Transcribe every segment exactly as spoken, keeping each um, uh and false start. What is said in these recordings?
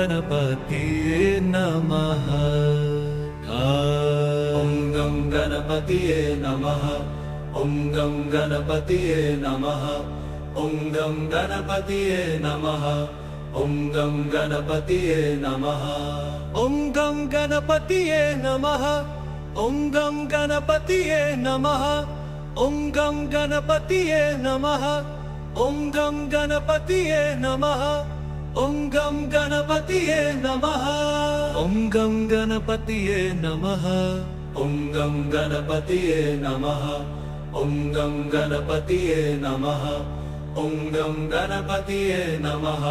गणपतिये नमः। ॐ गं गणपतिये नमः। ॐ गं गणपतिये नमः। ॐ गं गणपतिये नमः। ॐ गं गणपतिये नमः। ॐ गं गणपतिये नमः। ॐ गं गणपतिये नमः। ॐ गं गणपतिये नमः। ॐ गं गणपतिये नमः। ॐ गं गणपतिये नमः। ॐ गं गणपतिये नमः। ॐ गं गणपतिये नमः।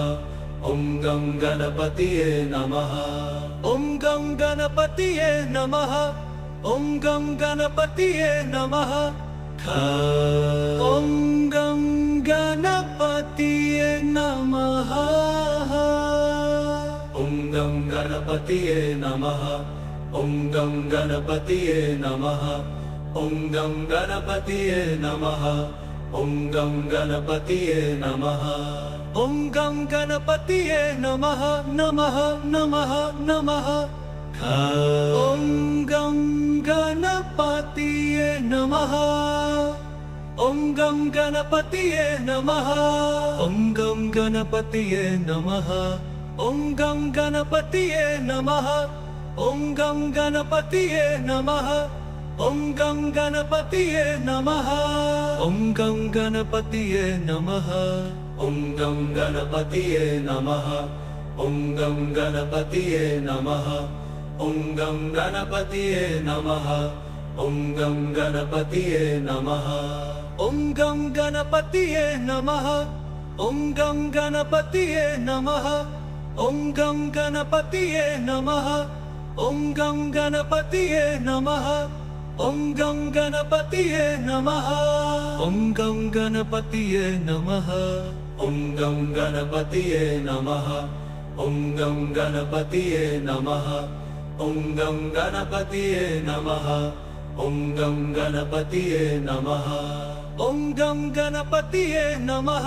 ॐ गं गणपतिये नमः। ॐ गं गणपतिये नमः। ॐ गं गणपतिये नमः। ॐ गं गणपतिये नमः। ॐ गं गणपतिये नमः। ॐ गं गणपतिये नमः। ॐ गं गणपतिये नमः। ॐ गं गणपतिये नमः। ॐ गं गणपतिये नमः। ॐ गं गणपतिये नमः। ॐ गं गणपतिये नमः नमः नमः नमः। ॐ गं गणपतिये नमः। ॐ गं गणपतिये नमः। ॐ गं गणपतिये नमः। ॐ गं गणपतिये नमः। ॐ गं गणपतिये नमः। ॐ गं गणपतिये नमः। ॐ गं गणपतिये नमः। ॐ गं गणपतिये नमः। ॐ गं गणपतिये नमः। ॐ गं गणपतिये नमः। ॐ गं गणपतिये नमः। ॐ गं गणपतिये नमः। ॐ गं गणपतिये नमः। ॐ गं गणपतिये नमः। ॐ गं गणपतिये नमः। ॐ गं गणपतिये नमः। ॐ गं गणपतिये नमः। ॐ गं गणपतिये नमः।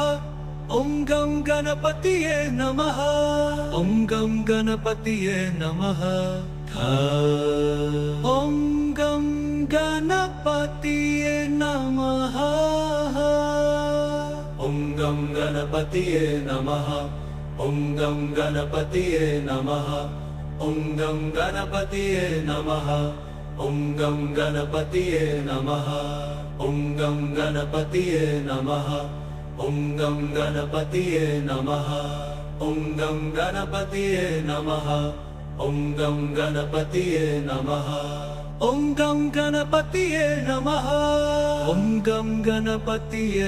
ॐ गं गणपतिये नमः। ॐ गं गणपतिये नमः। ॐ गं गणपतिये नमः। ॐ गं गणपतिये नमः। ॐ गं गणपतिये नमः। ॐ गं गणपतिये नमः। ॐ गं गणपतिये नमः। ॐ गं गणपतिये नमः। ॐ गं गणपतिये नमः। ॐ गं गणपतिये नमः। ॐ गं गणपतिये नमः। ॐ गं गणपतिये नमः। ॐ गं गणपतिये नमः। ॐ गं गणपतिये नमः। ॐ गं गणपतिये नमः। ॐ गं गणपतिये नमः। ॐ गं गणपतिये नमः। ॐ गं गणपतिये नमः। ॐ गं गणपतिये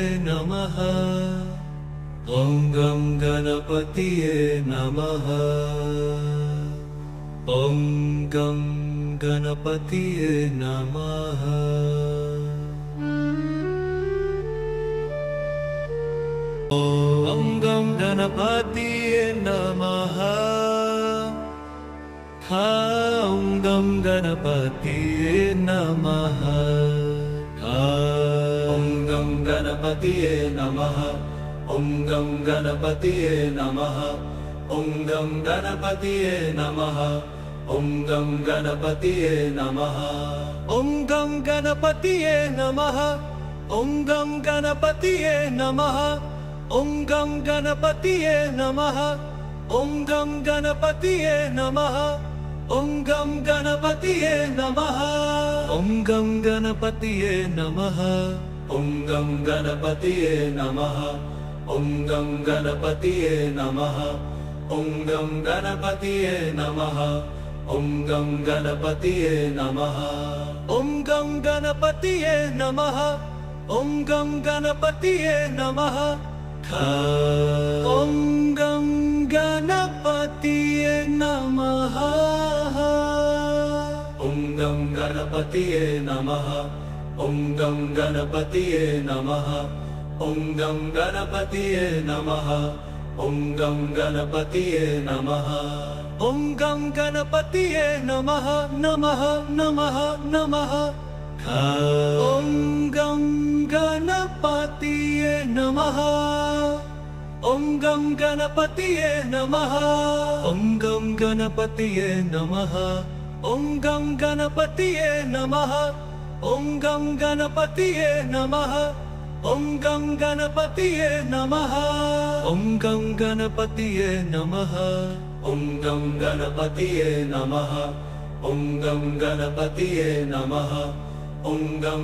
नमः। ॐ गं गणपतिये नमः। ॐ गं गणपतिये नमः। ॐ गं गणपतिये नमः। ॐ गं गणपतिये नमः। ॐ गं गणपतिये नमः। ॐ गं गणपतिये नमः। ॐ गं गणपतिये नमः। ॐ गं गणपतिये नमः। ॐ गं गणपतिये नमः। ॐ गं गणपतिये नमः। ॐ गं गणपतिये नमः। ॐ गं गणपतिये नमः। ॐ गं गणपतिये नमः। ॐ गं गणपतिये नमः। ॐ गं गणपतिये नमः। ॐ गं गणपतिये नमः। ॐ गं गणपतिये नमः। ॐ गं गणपतिये नमः। ॐ गं गणपतिये नमः। ॐ गं गणपतिये नमः। ॐ गं गणपतिये नमः। ॐ गं गणपतिये नमः। ॐ गं गणपतिये नमः। ॐ गं गणपतिये नमः नमः नमः नमः। ॐ गं गणपतिये नमः। ओम गं गणपतिये नमः ओम गं गणपतिये नमः ओम गं गणपतिये नमः ओम गं गणपतिये नमः ओम गं गणपतिये नमः ओम गं गणपतिये नमः ओम गं गणपतिये नमः ओम गं गणपतिये नमः ओम गं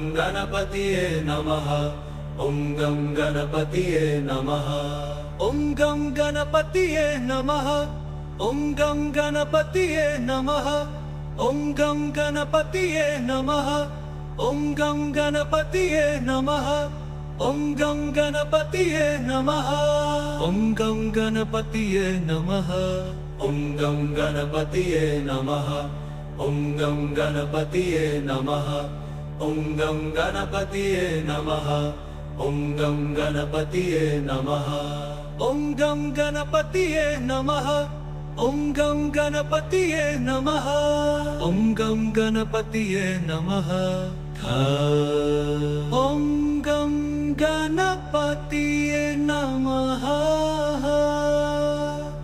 गणपतिये नमः ओम गं गणपतिये नमः ओम गं गणपतिये नमः ओम गं गणपतिये नमः ओम गं गणपतिये नमः ओम गं गणपतिये नमः ओम गं गणपतिये नमः ओम गं गणपतिये नमः ओम गं गणपतिये नमः ओम गं गणपतिये नमः ओम गं गणपतिये नमः ओम गं गणपतिये नमः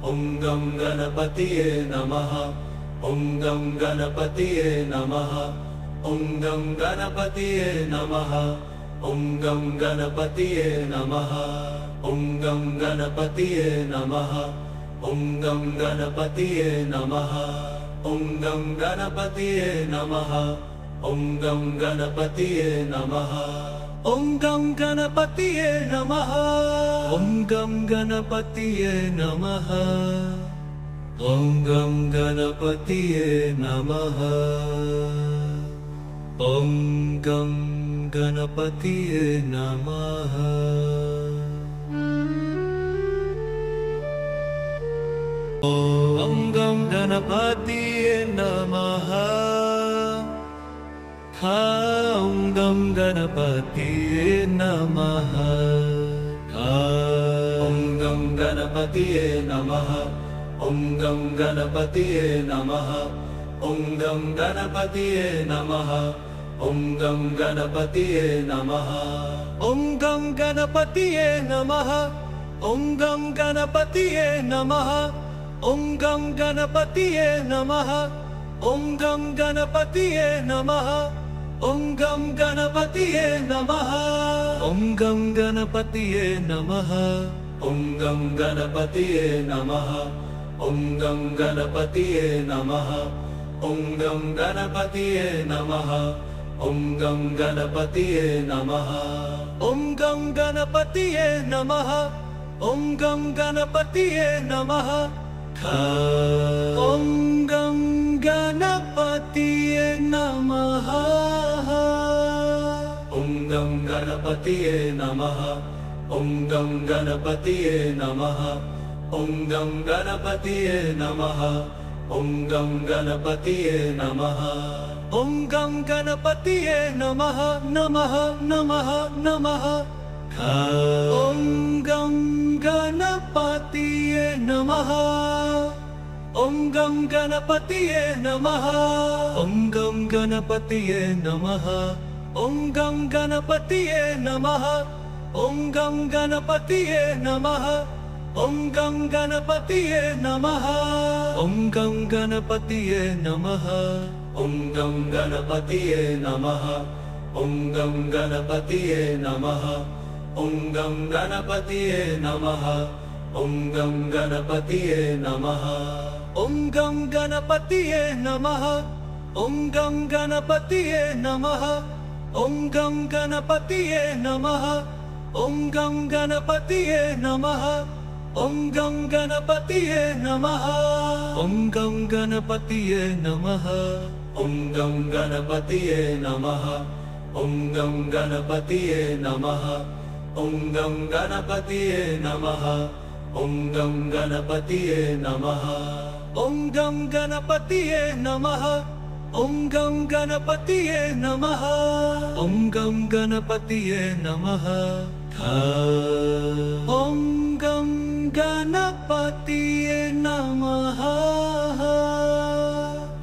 ओम गं गणपतिये नमः ओम गं गणपतिये नमः ओम गं गणपतिये नमः ओम गं गणपतिये नमः ओम गं गणपतिये नमः ओम गं गणपतिये नमः ओम गं गणपतिये नमः ओम गं गणपतिये नमः ओम गं गणपतिये नमः ओम गं गणपतिये नमः ओम गं गणपतिये नमः ओम गं गणपतिये नमः ओम गं गणपतिये नमः ओम गं गणपतिये नमः ओम गं गणपतिये नमः ओम गं गणपतिये नमः। ओम गं गणपतिये नमः ओम गं गणपतिये नमः ओम गं गणपतिये नमः ओम गं गणपतिये नमः ओम गं गणपतिये नमः ओम गं गणपतिये नमः ओम गं गणपतिये नमः ओम गं गणपतिये नमः ओम गं गणपतिये नमः ओम गं गणपतिये नमः ओम गं गणपतिये नमः ओम गं गणपतिये नमः ओम गं गणपतिये नमः ओम गं गणपतिये नमः ओम गं गणपतिये नमः ओम गं गणपतिये नमः ओम गं गणपतिये नमः ओम गं गणपतिये नमः ओम गं गणपतिये नमः ओम गं गणपतिये नमः ओम गं गणपतिये नमः ओम गं गणपतिये नमः ओम गं गणपतिये नमः ओम गं गणपतिये नमः नमः नमः नमः ओम गं गणपतिये नमः ओम गं गणपतिये नमः ओम गं गणपतिये नमः ओम गं गणपतिये नमः ओम गं गणपतिये नमः ओम गं गणपतिये नमः ओम गं गणपतिये नमः ओम गं गणपतिये नमः ओम गं गणपतिये नमः ओम गं गणपतिये नमः ओम गं गणपतिये नमः ओम गं गणपतिये नमः ओम गं गणपतिये नमः ओम गं गणपतिये नमः ओम गं गणपतिये नमः ओम गं गणपतिये नमः ओम गं गणपतिये नमः ओम गं गणपतिये नमः ओम गं गणपतिये नमः ओम गं गणपतिये नमः ओम गं गणपतिये नमः ओम गं गणपतिये नमः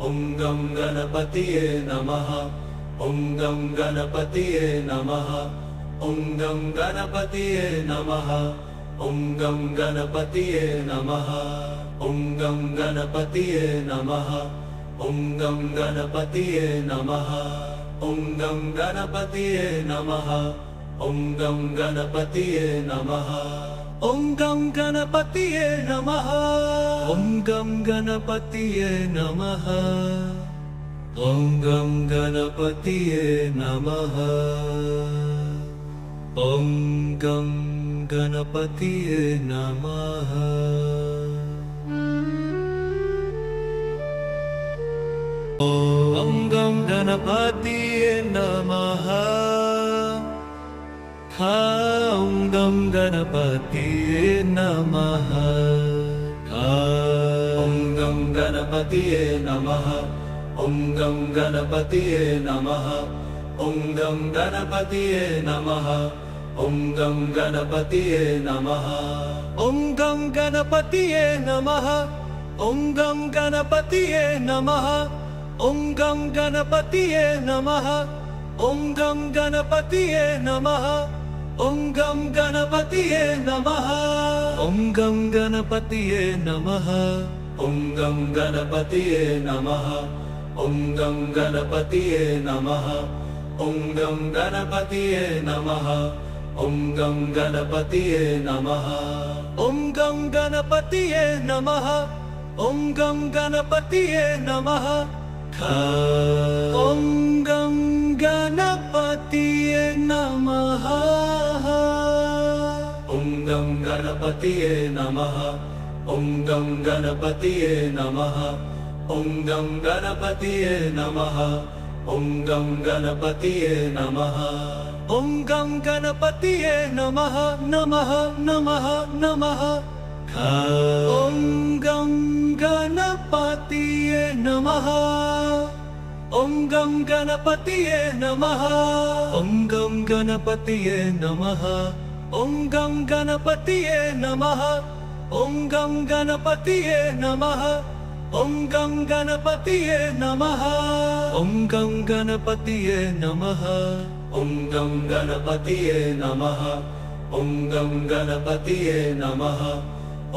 ओम गं गणपतिये नमः ओम गं गणपतिये नमः ओम गं गणपतिये नमः ओम गं गणपतिये नमः ओम गं गणपतिये नमः ओम गं गणपतिये नमः ॐ गं गणपतये नमः ॐ गं गणपतये नमः ॐ गं गणपतये नमः ॐ गं गणपतये नमः ॐ गं गणपतये नमः ॐ गं गणपतये नमः ॐ गं गणपतये नमः ॐ गं गणपतये नमः ॐ गं गणपतये नमः। ॐ गं गणपतये नमः। ॐ गं गणपतये नमः। ॐ गं गणपतये नमः। ॐ गं गणपतये नमः। ॐ गं गणपतये नमः। ॐ गं गणपतये नमः। ॐ गं गणपतये नमः। ॐ गं गणपतये नमः। ॐ गं गणपतये नमः। ॐ गं गणपतये नमः। ॐ गं गणपतये नमः। ॐ गं गणपतये नमः। ॐ गं गणपतये नमः। ॐ गं गणपतये नमः। ॐ गं गणपतये नमः। ॐ गं गणपतये नमः। ॐ गं गणपतये नमः। ॐ गं गणपतये नमः। ॐ गं गणपतये नमः। ॐ गं गणपतये नमः। ॐ गं गणपतये नमः। ॐ गं गणपतये नमः। ॐ गं गणपतये नमः। ॐ गं गणपतये नमः नमः नमः नमः। ॐ गं गणपतये नमः। ॐ गं गणपतये नमः। ॐ गं गणपतये नमः। ॐ गं गणपतये नमः। ॐ गं गणपतये नमः। ॐ गं गणपतये नमः। ॐ गं गणपतये नमः। ॐ गं गणपतये नमः। ॐ गं गणपतये नमः।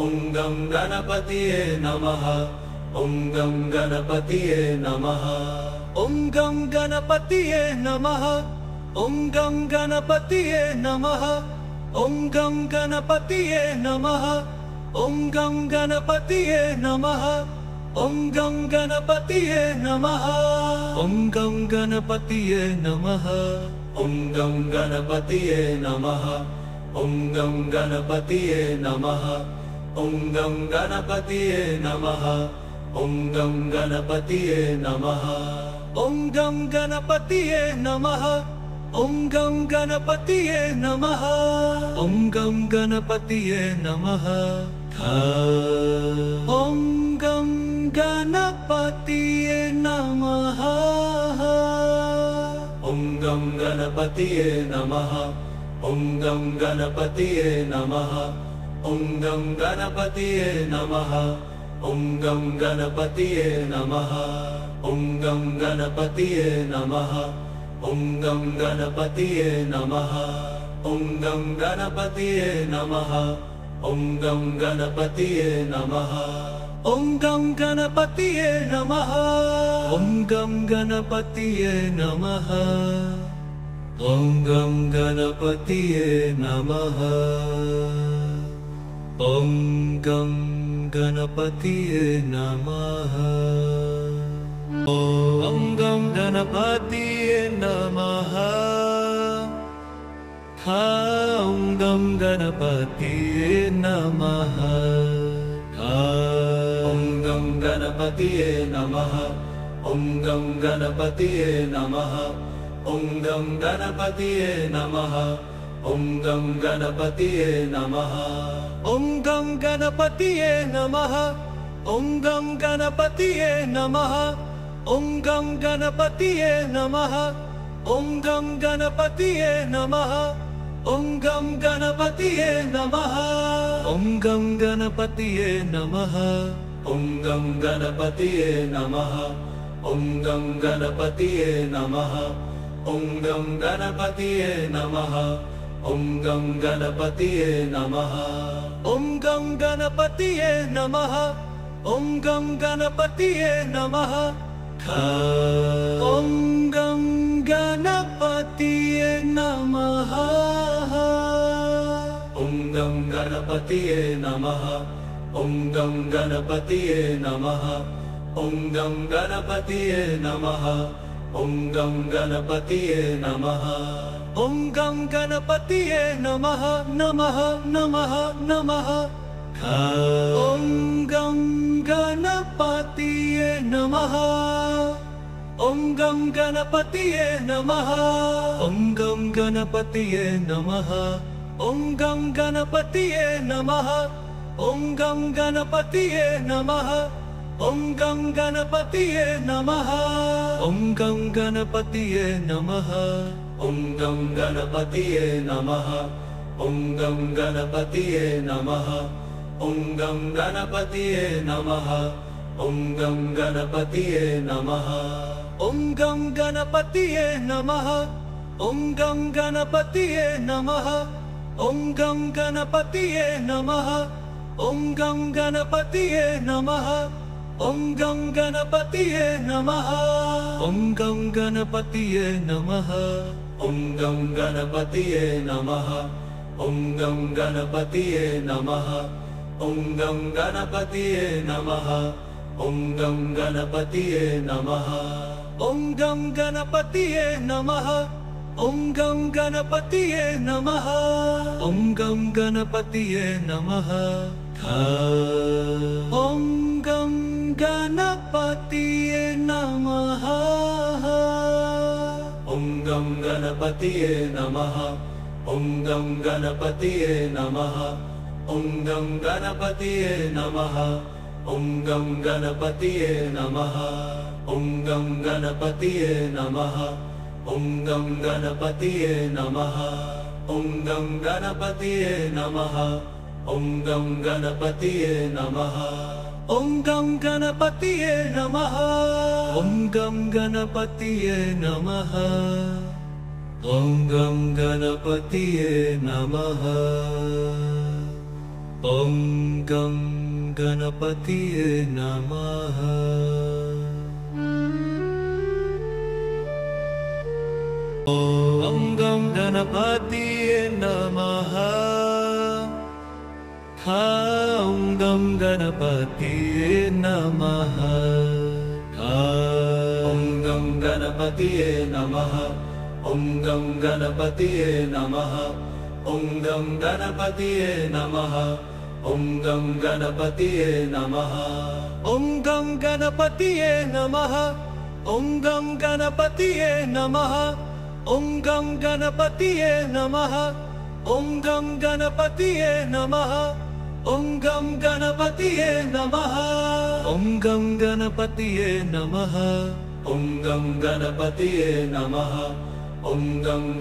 ॐ गं गणपतये नमः। ॐ गं गणपतये नमः। ॐ गं गणपतये नमः। ॐ गं गणपतये नमः। ॐ गं गणपतये नमः। ॐ गं गणपतये नमः। ॐ गं गणपतये नमः। ॐ गं गणपतये नमः। ॐ गं गणपतये नमः। ॐ गं गणपतये नमः। ॐ गं गणपतये नमः। ॐ गं गणपतये नमः। ॐ गं गणपतये नमः। ॐ गं गणपतये नमः। ॐ गं गणपतये नमः। ॐ गं गणपतये नमः। ॐ गं गणपतये नमः। ॐ गं गणपतये नमः। ॐ गं गणपतये नमः। ॐ गं गणपतये नमः। ॐ गं गणपतये नमः। ॐ गं गणपतये नमः। ॐ गं गणपतये नमः। ॐ गं गणपतये नमः। ॐ गं गणपतये नमः। ॐ गं गणपतये नमः। ॐ गं गणपतये नमः। ॐ गं गणपतये नमः। ॐ गं गणपतये नमः। ॐ गं गणपतये नमः। ॐ गं गणपतये नमः। ॐ गं गणपतये नमः। ॐ गं गणपतये नमः। ॐ गं गणपतये नमः। ॐ गं गणपतये नमः। ॐ गं गणपतये नमः। ॐ गं गणपतये नमः। ॐ गं गणपतये नमः। ॐ गं गणपतये नमः। ॐ गं गणपतये नमः। ॐ गं गणपतये नमः। ॐ गं गणपतये नमः। ॐ गं गणपतये नमः। ॐ गं गणपतये नमः ॐ गं गणपतये नमः ॐ गं गणपतये नमः ॐ गं गणपतये नमः ॐ गं गणपतये नमः ॐ गं गणपतये नमः ॐ गं गणपतये नमः ॐ गं गणपतये नमः ॐ गं गणपतये नमः नमः नमः नमः ॐ गं गणपतये नमः ॐ गं गणपतये नमः ॐ गं गणपतये नमः ॐ गं गणपतये नमः ॐ गं गणपतये नमः ॐ गं गणपतये नमः ॐ गं गणपतये नमः ॐ गं गणपतये नमः ॐ गं गणपतये नमः ॐ गं गणपतये नमः ॐ गं गणपतये नमः ॐ गं गणपतये नमः ॐ गं गणपतये नमः ॐ गं गणपतये नमः ॐ गं गणपतये नमः ॐ गं गणपतये नमः ॐ गं गणपतये नमः ॐ गं गणपतये नमः ॐ गं गणपतये नमः ॐ गं गणपतये नमः ॐ गं गणपतये नमः ॐ गं गणपतये नमः ॐ गं गणपतये नमः ॐ गं गणपतये नमः ॐ गं गणपतये नमः ॐ गं गणपतये नमः ॐ गं गणपतये नमः ॐ गं गणपतये नमः ॐ गं गणपतये नमः ॐ गं गणपतये नमः ॐ गं गणपतये नमः ॐ गं गणपतये नमः ॐ गं गणपतये नमः ॐ गं गणपतये नमः ॐ गं गणपतये नमः ॐ गं गणपतये नमः ॐ गं गणपतये नमः ॐ गं गणपतये नमः ॐ गं गणपतये नमः ॐ गं गणपतये नमः ॐ गं गणपतये नमः ॐ गं गणपतये नमः ॐ गं गणपतये नमः ॐ गं गणपतये नमः ॐ गं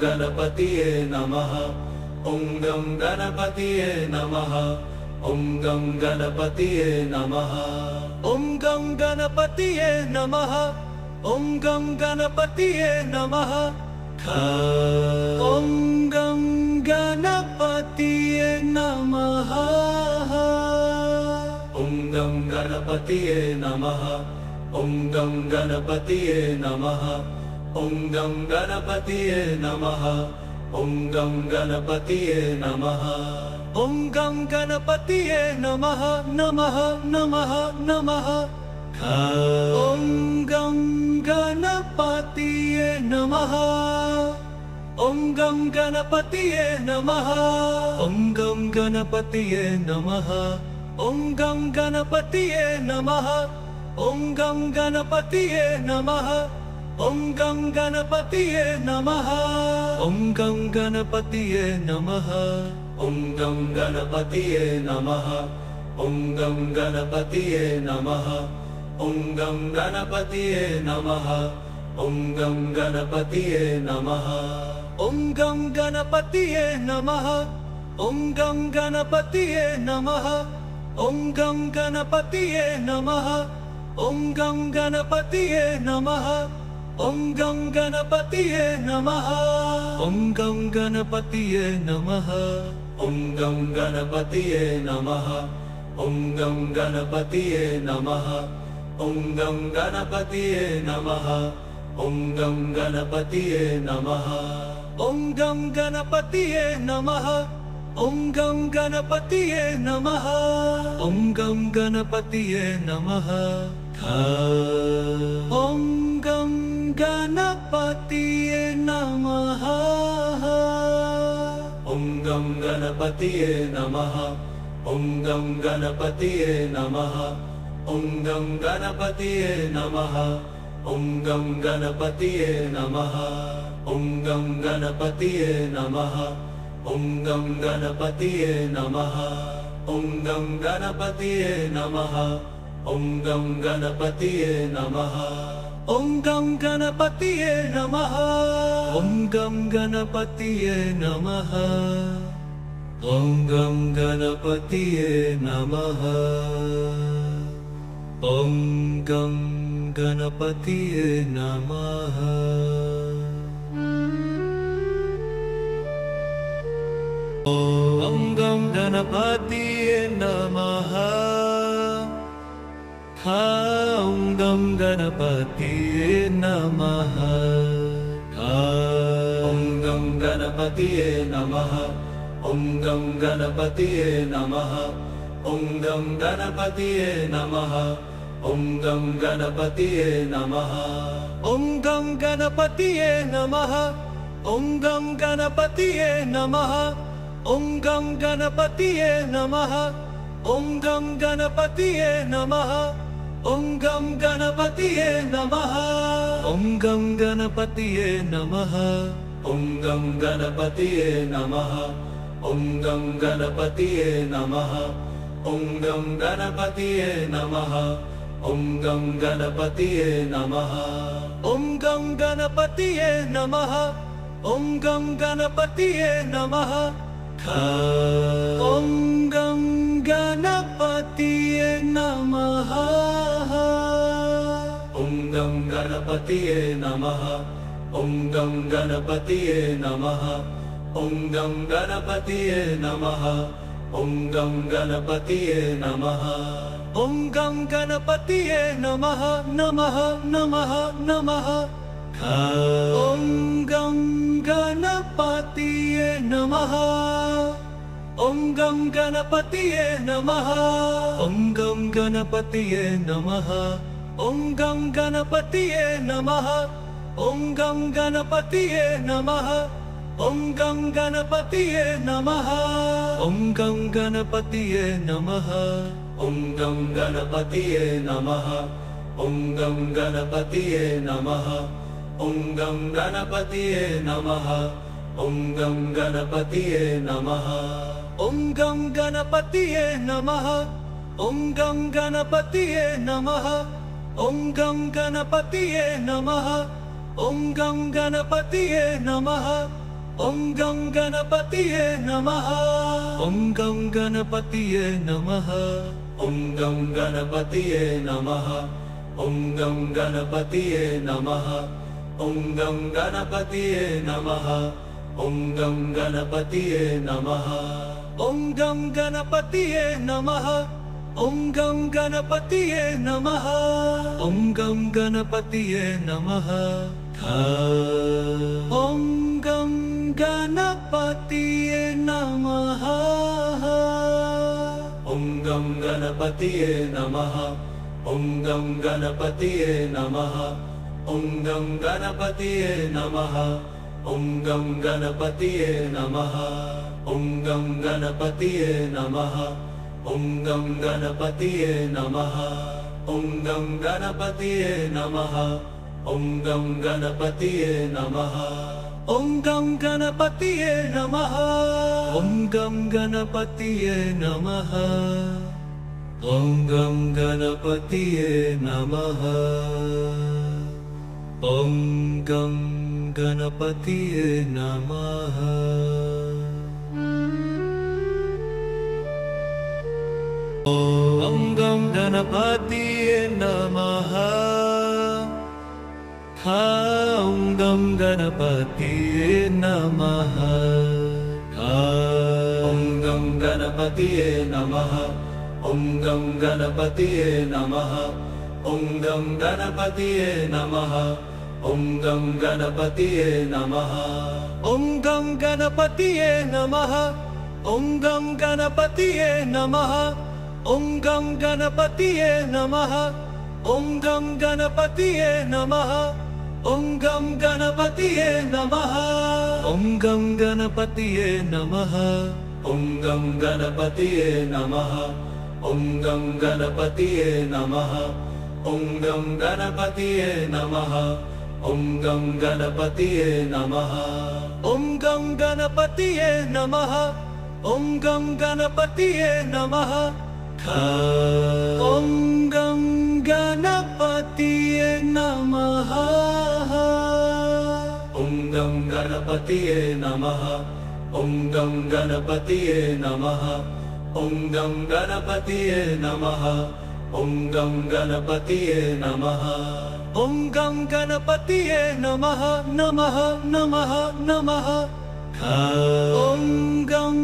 गणपतये नमः ॐ गं गणपतये नमः ॐ गं गणपतये नमः ॐ गं गणपतये नमः ॐ गं गणपतये नमः ॐ गं गणपतये नमः ॐ गं गणपतये नमः ॐ गं गणपतये नमः ॐ गं गणपतये नमः ॐ गं गणपतये नमः ॐ गं गणपतये नमः ॐ गं गणपतये नमः ॐ गं गणपतये नमः ॐ गं गणपतये नमः ॐ गं गणपतये नमः ॐ गं गणपतये नमः ॐ गं गणपतये नमः नमः नमः नमः ॐ गं गणपतये नमः ॐ गं गणपतये नमः ॐ गं गणपतये नमः ॐ गं गणपतये नमः ॐ गं गणपतये नमः ॐ गं गणपतये नमः ॐ गं गणपतये नमः ॐ गं गणपतये नमः ॐ गं गणपतये नमः ॐ गं गणपतये नमः ॐ गं गणपतये नमः ॐ गं गणपतये नमः ॐ गं गणपतये नमः ॐ गं गणपतये नमः ॐ गं गणपतये नमः ॐ गं गणपतये नमः। ॐ गं गणपतये नमः ॐ गं गणपतये नमः ॐ गं गणपतये नमः ॐ गं गणपतये नमः ॐ गं गणपतये नमः ॐ गं गणपतये नमः ॐ गं गणपतये नमः ॐ गं गणपतये नमः ॐ गं गणपतये नमः ॐ गं गणपतये नमः ॐ गं गणपतये नमः ॐ गं गणपतये नमः ॐ गं गणपतये नमः ॐ गं गणपतये नमः ॐ गं गणपतये नमः ॐ गं गणपतये नमः ॐ गं गणपतये नमः ॐ गं गणपतये नमः ॐ गं गणपतये नमः ॐ गं गणपतये नमः ॐ गं गणपतये नमः। ॐ गं गणपतये नमः ॐ गं गणपतये नमः ॐ गं गणपतये नमः ॐ गं गणपतये नमः ॐ गं गणपतये नमः ॐ गं गणपतये नमः ॐ गं गणपतये नमः ॐ गं गणपतये नमः ॐ गं गणपतये नमः ॐ गं गणपतये नमः ॐ गं गणपतये नमः ॐ गं गणपतये नमः ॐ गं गणपतये नमः ॐ गं गणपतये नमः ॐ गं गणपतये नमः ॐ गं गणपतये नमः ॐ गं गणपतये नमः ॐ गं गणपतये नमः ॐ गं गणपतये नमः ॐ गं गणपतये नमः ॐ गं गणपतये नमः ॐ गं गणपतये नमः ॐ गं गणपतये नमः ॐ गं गणपतये नमः नमः नमः नमः ॐ गं गणपतये नमः ॐ गं गणपतये नमः ॐ गं गणपतये नमः ॐ गं गणपतये नमः ॐ गं गणपतये नमः ॐ गं गणपतये नमः ॐ गं गणपतये नमः ॐ गं गणपतये नमः ॐ गं गणपतये नमः ॐ गं गणपतये नमः ॐ गं गणपतये नमः ॐ गं गणपतये नमः ॐ गं गणपतये नमः ॐ गं गणपतये नमः ॐ गं गणपतये नमः ॐ गं गणपतये नमः ॐ गं गणपतये नमः ॐ गं गणपतये नमः ॐ गं गणपतये नमः ॐ गं गणपतये नमः ॐ गं गणपतये नमः ॐ गं गणपतये नमः ॐ गं गणपतये नमः ॐ गं गणपतये नमः ॐ गं गणपतये नमः ॐ गं गणपतये नमः ॐ गं गणपतये नमः ॐ गं गणपतये नमः ॐ गं गणपतये नमः ॐ गं गणपतये नमः ॐ गं गणपतये नमः ॐ गं गणपतये नमः ॐ गं गणपतये नमः ॐ गं गणपतये नमः ॐ गं गणपतये नमः ॐ गं गणपतये नमः ॐ गं गणपतये नमः। ॐ गं गणपतये नमः ॐ गं ॐ गणपतये नमः ॐ गं गणपतये नमः ॐ गं गणपतये नमः ॐ गं गणपतये नमः ॐ गं गणपतये नमः ॐ गं गणपतये नमः ॐ गं गणपतये नमः ॐ गं गणपतये नमः ॐ गं गणपतये नमः ॐ गं गणपतये नमः ॐ गं गणपतये नमः ॐ गं गणपतये नमः ॐ गं गणपतये नमः ॐ गं गणपतये नमः ॐ गं गणपतये नमः ॐ गं गणपतये नमः ॐ गं गणपतये नमः ॐ गं गणपतये नमः ॐ गं गणपतये नमः ॐ गं गणपतये नमः ॐ गं गणपतये नमः ॐ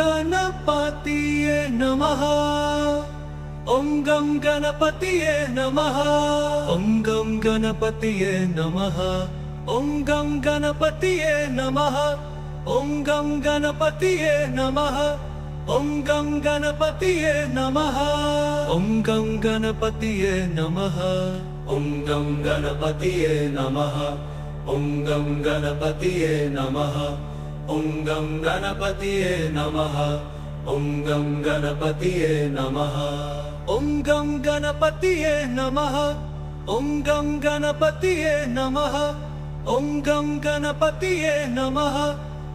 गं गणपतये नमः ॐ गं गणपतये नमः नमः नमः नमः ॐ गं गणपतये नमः ॐ गं गणपतये नमः ॐ गं गणपतये नमः ॐ गं गणपतये नमः ॐ गं गणपतये नमः ॐ गं गणपतये नमः ॐ गं गणपतये नमः ॐ गं गणपतये नमः ॐ गं गणपतये नमः ॐ गं गणपतये नमः ॐ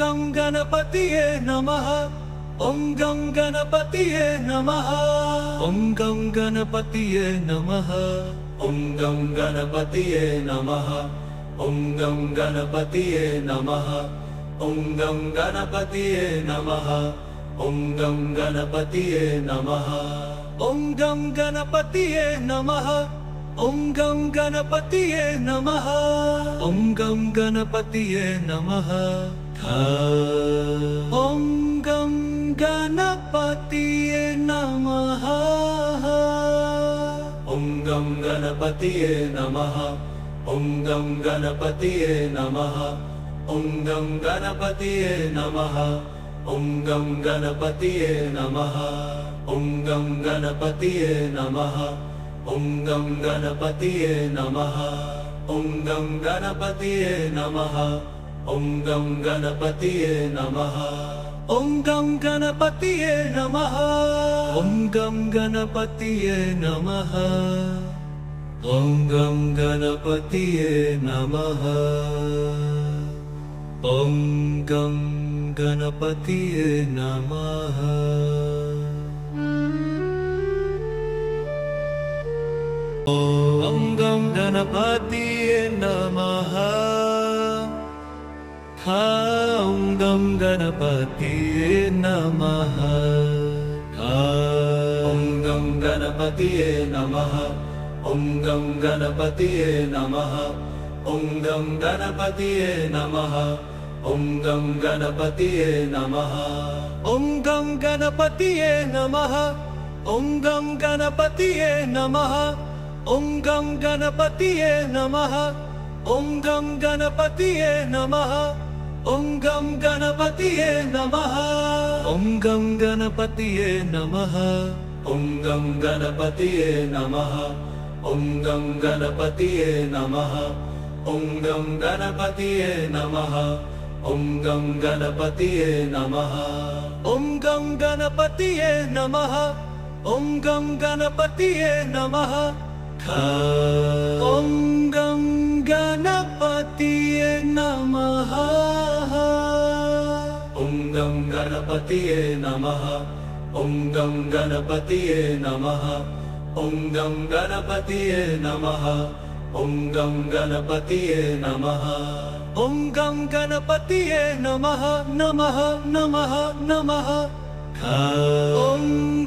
गं गणपतये नमः ॐ गं गणपतये नमः ॐ गं गणपतये नमः ॐ गं गणपतये नमः ॐ गं गणपतये नमः ॐ गं गणपतये नमः ॐ गं गणपतये नमः ॐ गं गणपतये नमः ॐ गं गणपतये नमः ॐ गं गणपतये नमः ॐ गं गणपतये नमः ॐ गं गणपतये नमः ॐ गं गणपतये नमः ॐ गं गणपतये नमः ॐ गं गणपतये नमः ॐ गं गणपतये नमः ॐ गं गणपतये नमः ॐ गं गणपतये नमः ॐ गं गणपतये नमः ॐ गं गणपतये नमः ॐ गं गणपतये नमः ॐ गं गणपतये नमः ॐ गं गणपतये नमः ॐ गं गणपतये नमः ॐ गं गणपतये नमः ॐ गं गणपतये नमः ॐ गं गणपतये नमः ॐ गं गणपतये नमः ॐ गं गणपतये नमः ॐ गं गणपतये नमः ॐ गं गणपतये नमः ॐ गं गणपतये नमः ॐ गं गणपतये नमः ॐ गं गणपतये नमः ॐ गं गणपतये नमः ॐ गं गणपतये नमः ॐ गं गणपतये नमः ॐ गं गणपतये नमः ॐ गं गणपतये नमः ॐ गं गणपतये नमः ॐ गं गणपतये नमः ॐ गं गणपतये नमः ॐ गं गणपतये नमः ॐ गं गणपतये नमः ॐ गं गणपतये नमः ॐ गं गणपतये नमः ॐ गं गणपतये नमः ॐ गं गणपतये नमः ॐ गं गणपतये नमः ॐ गं गणपतये नमः ॐ गं गणपतये नमः नमः नमः नमः ॐ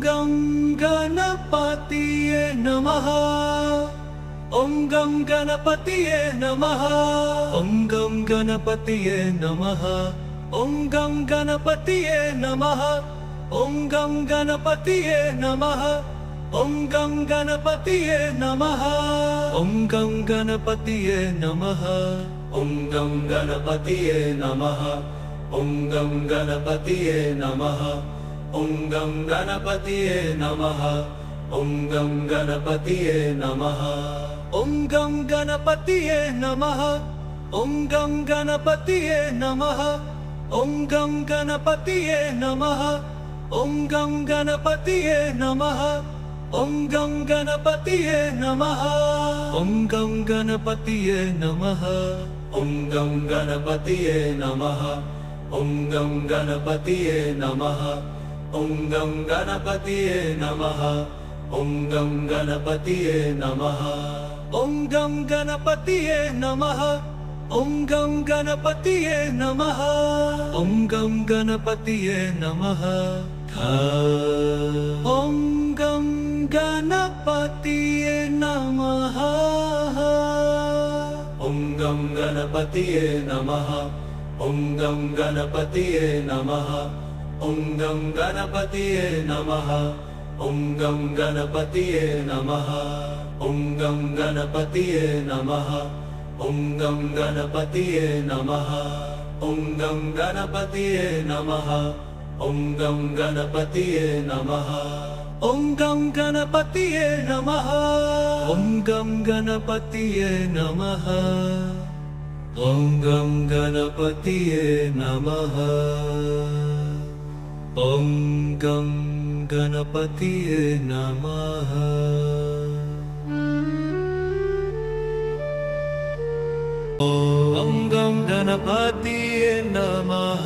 गं गणपतये नमः ॐ गं गणपतये नमः ॐ गं गणपतये नमः ॐ गं गणपतये नमः ॐ गं गणपतये नमः ॐ गं गणपतये नमः ॐ गं गणपतये नमः ॐ गं गणपतये नमः ॐ गं गणपतये नमः ॐ गं गणपतये नमः ॐ गं गणपतये नमः ॐ गं गणपतये नमः ॐ गं गणपतये नमः ॐ गं गणपतये नमः ॐ गं गणपतये नमः ॐ गं गणपतये नमः ॐ गं गणपतये नमः ॐ गं गणपतये नमः ॐ गं गणपतये नमः ॐ गं गणपतये नमः ॐ गं गणपतये नमः ॐ गं गणपतये नमः ॐ गं गणपतये नमः ॐ गं गणपतये नमः ॐ गं गणपतये नमः ॐ गं गणपतये नमः ॐ गं गणपतये नमः ॐ गं गणपतये नमः ॐ गं गणपतये नमः ॐ गं गणपतये नमः ॐ गं गणपतये नमः ॐ गं गणपतये नमः ॐ गं गणपतये नमः ॐ गं गणपतये नमः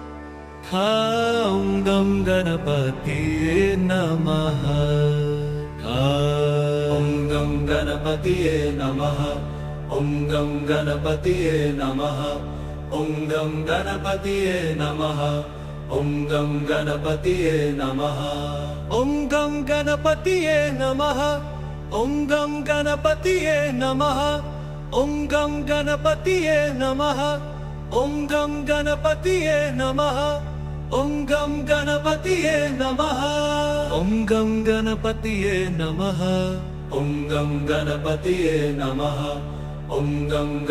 ॐ गं गणपतये नमः ॐ गं गणपतये नमः ॐ गं गणपतये नमः। ॐ गं गणपतये नमः। ॐ गं गणपतये नमः। ॐ गं गणपतये नमः। ॐ गं गणपतये नमः। ॐ गं गणपतये नमः। ॐ गं गणपतये नमः। ॐ गं गणपतये नमः। ॐ गं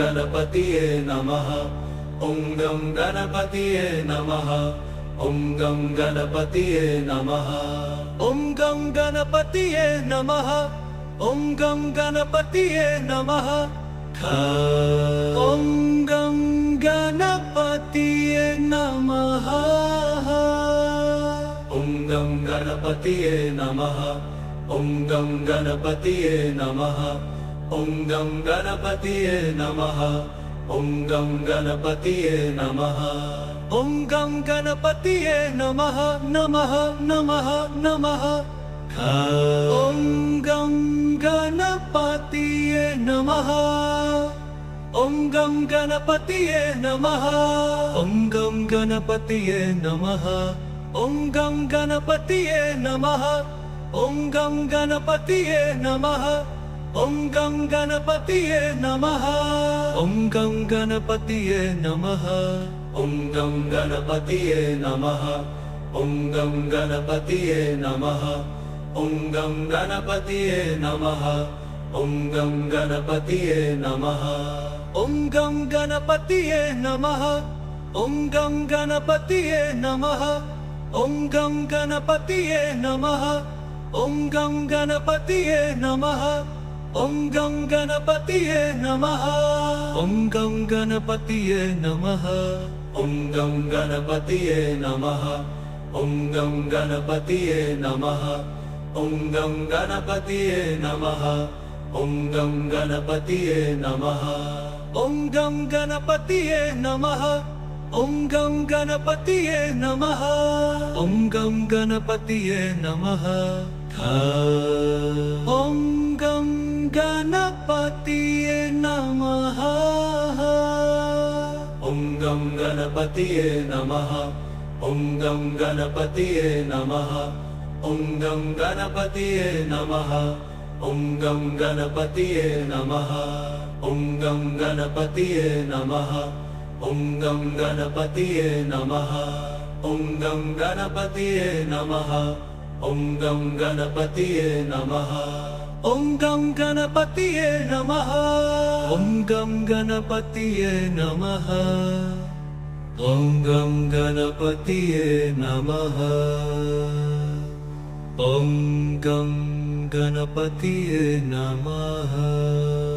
गणपतये नमः। ॐ गं गणपतये नमः। ॐ गं गणपतये नमः। ॐ गं गणपतये नमः। ॐ गं गणपतये नमः। ॐ गं गणपतये नमः। ॐ गं गणपतये नमः। ॐ गं गणपतये नमः। ॐ गं गणपतये नमः। ॐ गं गणपतये नमः। ॐ गं गणपतये नमः। ॐ गं गणपतये नमः। ॐ गं गणपतये नमः। ॐ गं गणपतये नमः। ॐ गं गणपतये नमः। ॐ गं गणपतये नमः। ॐ गं गणपतये नमः नमः नमः नमः। ॐ गं गणपतये नमः। ॐ गं गणपतये नमः। ॐ गं गणपतये नमः। ॐ गं गणपतये नमः। ॐ गं गणपतये नमः। ॐ गं गणपतये नमः। ॐ गं गणपतये नमः। ॐ गं गणपतये नमः। ॐ गं गणपतये नमः। ॐ गं गणपतये नमः। ॐ गं गणपतये नमः। ॐ गं गणपतये नमः। ॐ गं गणपतये नमः। ॐ गं गणपतये नमः। ॐ गं गणपतये नमः। ॐ गं गणपतये नमः। ॐ गं गणपतये नमः। ॐ गं गणपतये नमः। ॐ गं गणपतये नमः। ॐ गं गणपतये नमः। ॐ गं गणपतये नमः। ॐ गं गणपतये नमः। ॐ गं गणपतये नमः। ॐ गं गणपतये नमः। ॐ गं गणपतये नमः। ॐ गं गणपतये नमः। ॐ गं गणपतये नमः। ॐ गं गणपतये नमः। ॐ गं गणपतये नमः ॐ गं गणपतये नमः ॐ गं गणपतये नमः ॐ गं गणपतये नमः ॐ गं गणपतये नमः ॐ गं गणपतये नमः ॐ गं गणपतये नमः ॐ गं गणपतये नमः ॐ गं गणपतये नमः।